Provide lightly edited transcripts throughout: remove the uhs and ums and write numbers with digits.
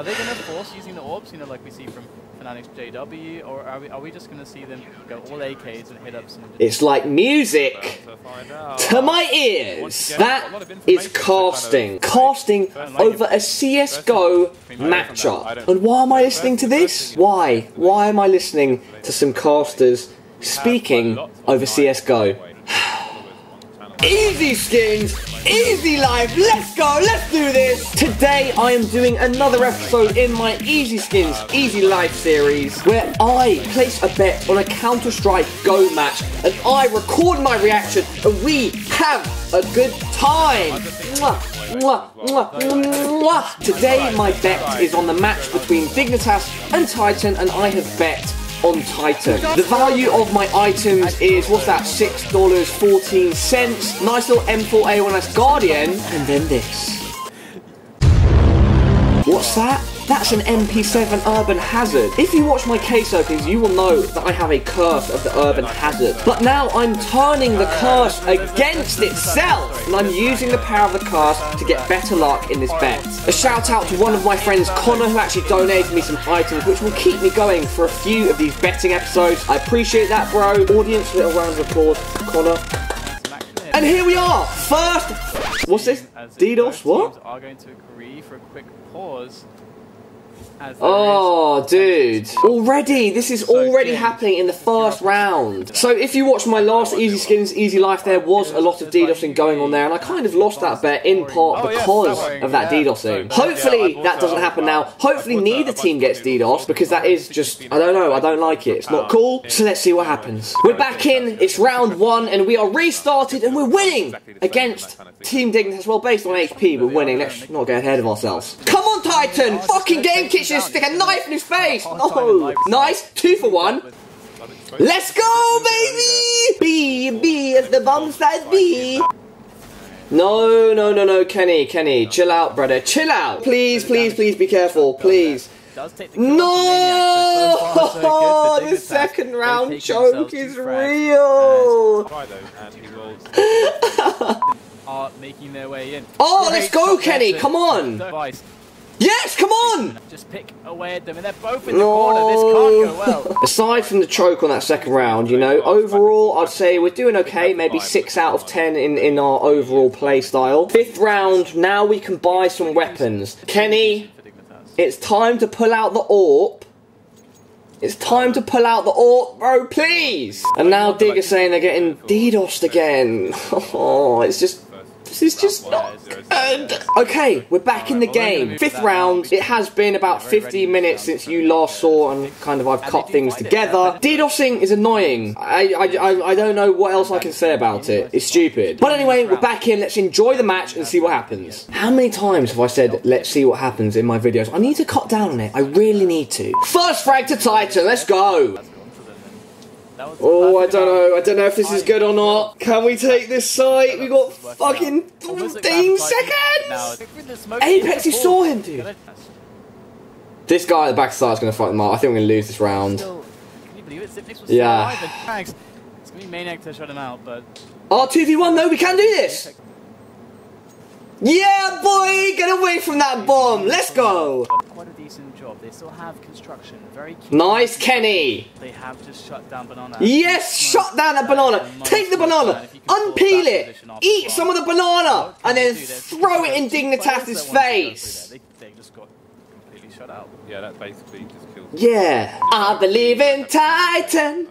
Are they going to force using the orbs, you know, like we see from Fnatic's JW, or are we just going to see them go all AKs and hit ups? And it's like music to my ears. That is casting. Casting over a CSGO matchup. And why am I listening to this? Why? Why am I listening to some casters speaking over CSGO? Easy skins, easy life, let's go, let's do this! Today I am doing another episode in my Easy Skins, Easy Life series, where I place a bet on a Counter-Strike GO match, and I record my reaction, and we have a good time! Mwah, mwah, mwah, mwah. Today my bet is on the match between Dignitas and Titan, and I have bet on Titan. The value of my items is, what's that, $6.14, nice little M4A1S Guardian, and then this. What's that? That's an MP7 Urban Hazard. If you watch my case openings, you will know that I have a curse of the Urban Hazard. But now I'm turning the curse against itself, and I'm using the power of the curse to get better luck in this bet. A shout out to one of my friends, Connor, who actually donated me some items, which will keep me going for a few of these betting episodes. I appreciate that, bro. Audience, little round of applause for Connor. And here we are! First... What's this? DDoS? What? Are going to agree for a quick pause. Oh, dude. Already! This is already happening in the first round. So if you watched my last Easy Skins, Easy Life, there was a lot of DDoSing going on there, and I kind of lost that bet in part because of that DDoSing. Hopefully that doesn't happen now. Hopefully neither team gets DDoSed, because that is just, I don't know, I don't like it. It's not cool, so let's see what happens. We're back in, it's round one, and we are restarted, and we're winning against Team Dignitas. Well, based on HP, we're winning. Let's not get ahead of ourselves. Come on, Titan! Fucking game kitchen! Stick a knife in his face! No! Nice! 2 for 1. Let's go, baby! B is the bomb side B. No, no, no, no, Kenny, chill out, brother, chill out! Please, please, please be careful, please. No! The second round choke is real! Are making their way in. Oh, let's go, Kenny, come on! Yes, come on! Just pick away at them, and they're both in the corner. This can't go well. Aside from the choke on that second round, you know, overall, I'd say we're doing okay. Maybe 6 out of 10 in our overall play style. Fifth round, now we can buy some weapons. Kenny, it's time to pull out the AWP. It's time to pull out the AWP, bro, please! And now Dig is saying they're getting DDoSed again. Oh, it's just... This is just not good. Okay, we're back in the game. Fifth round. It has been about 15 minutes since you last saw, and kind of I've cut things together. DDoSing is annoying. I don't know what else I can say about it. It's stupid. But anyway, we're back in. Let's enjoy the match and see what happens. How many times have I said, let's see what happens in my videos? I need to cut down on it. I really need to. First frag to Titan. Let's go. Oh, I don't know if this is good or not. Can we take this site? We got fucking 15 seconds! Apex, you saw him, dude! This guy at the back side is going to fuck them up. I think we're going to lose this round. Yeah. It's going to be maniac to shut him out, but... Oh, 2v1, though, we can do this! Yeah, boy! Get away from that bomb! Let's go! Quite a decent job. They still have construction. Very key. Nice, Kenny! They have just shut down banana. Yes! Shut down a banana! Take the banana! Unpeel it! Eat some of the banana! And then throw it in Dignitas' face! They just got completely shut out. Yeah, that basically just killed them. Yeah! I believe in Titan!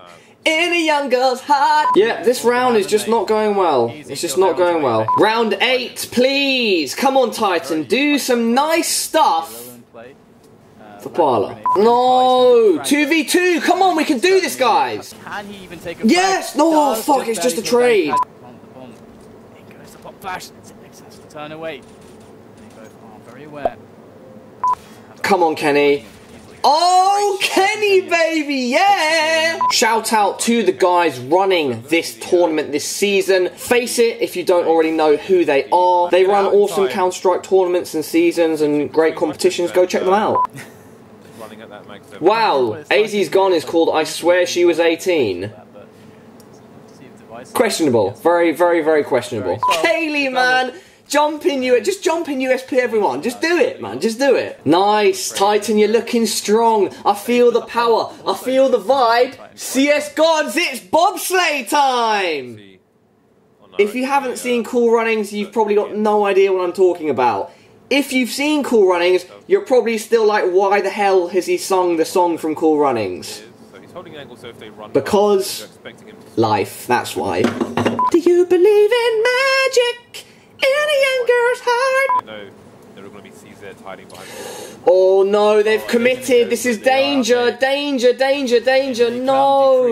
In a young girl's heart. Yeah, this round is just not going well. It's just not going well. Round 8, please. Come on, Titan. Do some nice stuff. For Parla. No! 2v2! Come on, we can do this, guys! Can he even take a break? Yes! No! Fuck, it's just a trade. It goes to pop flash. It has to turn away. They both are very aware. Come on, Kenny. Oh, Kenny, baby, yeah! Shout out to the guys running this tournament this season. FaceIt, if you don't already know who they are. They run awesome Counter-Strike tournaments and seasons and great competitions. Go check them out. Wow, AZ's Gone is called I Swear She Was 18. Questionable. Very, very, very questionable. Kaylee, man! Just jump in USP, everyone. Just do it, man. Just do it. Nice. Titan, you're looking strong. I feel the power. I feel the vibe. CS gods, it's bobsleigh time. If you haven't seen Cool Runnings, you've probably got no idea what I'm talking about. If you've seen Cool Runnings, you're probably still like, why the hell has he sung the song from Cool Runnings? Because life, that's why. Do you believe in magic in a young girl's heart? Oh no, they've committed. This is danger, danger, danger, danger. No,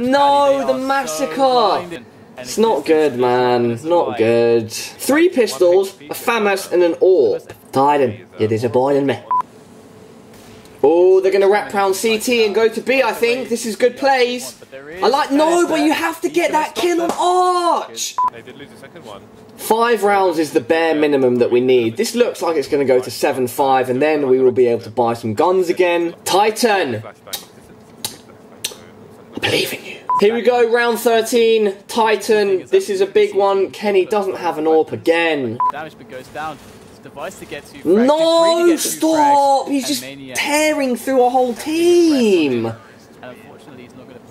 no, the massacre. It's not good, man. Not good. 3 pistols, a FAMAS and an AWP. Titan, you're disappointing me. Oh, they're going to wrap round CT and go to B, I think. This is good plays. I like... No, but you have to get that kill on Arch! 5 rounds is the bare minimum that we need. This looks like it's going to go to 7-5, and then we will be able to buy some guns again. Titan! I believe in you. Here we go, round 13. Titan, this is a big one. Kenny doesn't have an AWP again. Damage but goes down. Device to get to frag, no, to stop! He's just tearing through a whole team.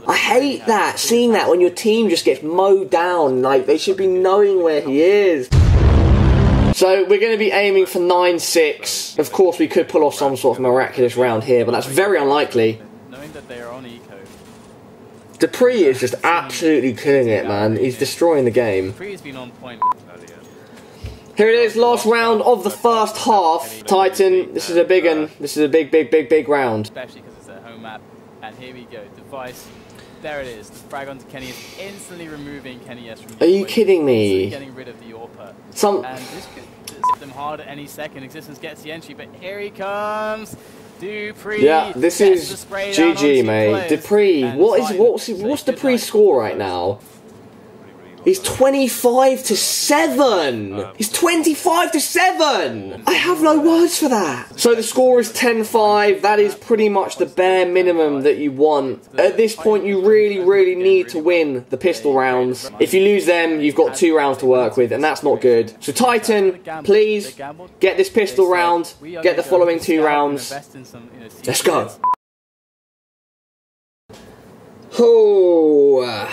I hate that, seeing that when your team just gets mowed down. Like, they should be knowing where he is. So we're going to be aiming for 9-6. Of course, we could pull off some sort of miraculous round here, but that's very unlikely. Knowing that they are on eco. Dupree is just absolutely killing it, man. He's destroying the game. Dupree's been on point. Here it is, last round of the first half. Titan, this is a big one. This is a big round. Especially because it's a home map. And here we go, device. There it is. The frag onto Kenny is instantly removing Kenny S from. Are you kidding me? Getting rid of the AWP. And this could hit them hard at any second. Existence gets the entry, but here he comes. Dupree. Yeah, this is GG, mate. Dupree. What's Dupree's score right now? He's 25-7! He's 25-7! I have no words for that! So the score is 10-5, that is pretty much the bare minimum that you want. At this point you really need to win the pistol rounds. If you lose them, you've got 2 rounds to work with, and that's not good. So Titan, please, get this pistol round, get the following 2 rounds. Let's go! Oh...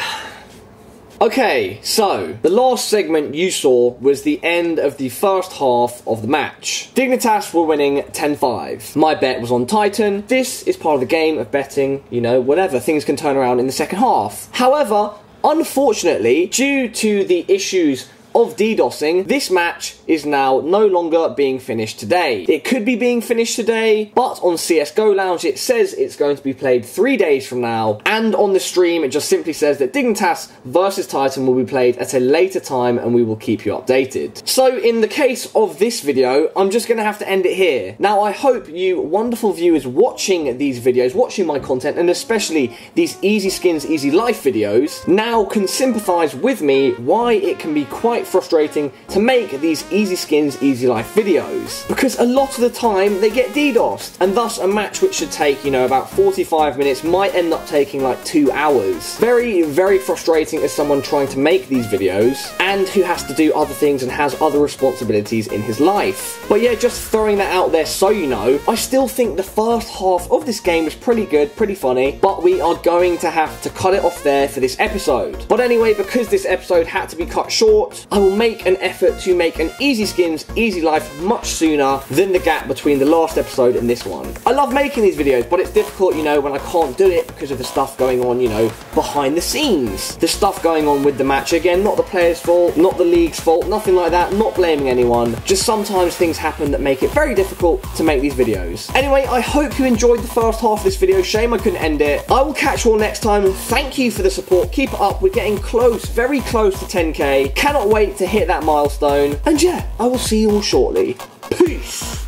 Okay, so, the last segment you saw was the end of the first half of the match. Dignitas were winning 10-5. My bet was on Titan. This is part of the game of betting, you know, whatever. Things can turn around in the second half. However, unfortunately, due to the issues of DDoSing, this match is now no longer being finished today. It could be being finished today, but on CSGO Lounge it says it's going to be played 3 days from now, and on the stream it just simply says that Dignitas versus Titan will be played at a later time and we will keep you updated. So in the case of this video, I'm just going to have to end it here. Now I hope you wonderful viewers watching these videos, watching my content, and especially these EZ Skins EZ Life videos, now can sympathise with me why it can be quite frustrating to make these EZ Skins EZ Life videos, because a lot of the time they get DDoSed, and thus a match which should take, you know, about 45 minutes might end up taking like 2 hours. Very frustrating as someone trying to make these videos and who has to do other things and has other responsibilities in his life. But yeah, just throwing that out there so you know, I still think the first half of this game was pretty good, pretty funny, but we are going to have to cut it off there for this episode. But anyway, because this episode had to be cut short, I will make an effort to make an EZ Skins EZ Life much sooner than the gap between the last episode and this one. I love making these videos, but it's difficult, you know, when I can't do it because of the stuff going on, you know, behind the scenes. The stuff going on with the match, again, not the players' fault, not the league's fault, nothing like that, not blaming anyone. Just sometimes things happen that make it very difficult to make these videos. Anyway, I hope you enjoyed the first half of this video. Shame I couldn't end it. I will catch you all next time. Thank you for the support. Keep it up. We're getting close, very close to 10K. Cannot wait to hit that milestone, and yeah, I will see you all shortly. Peace!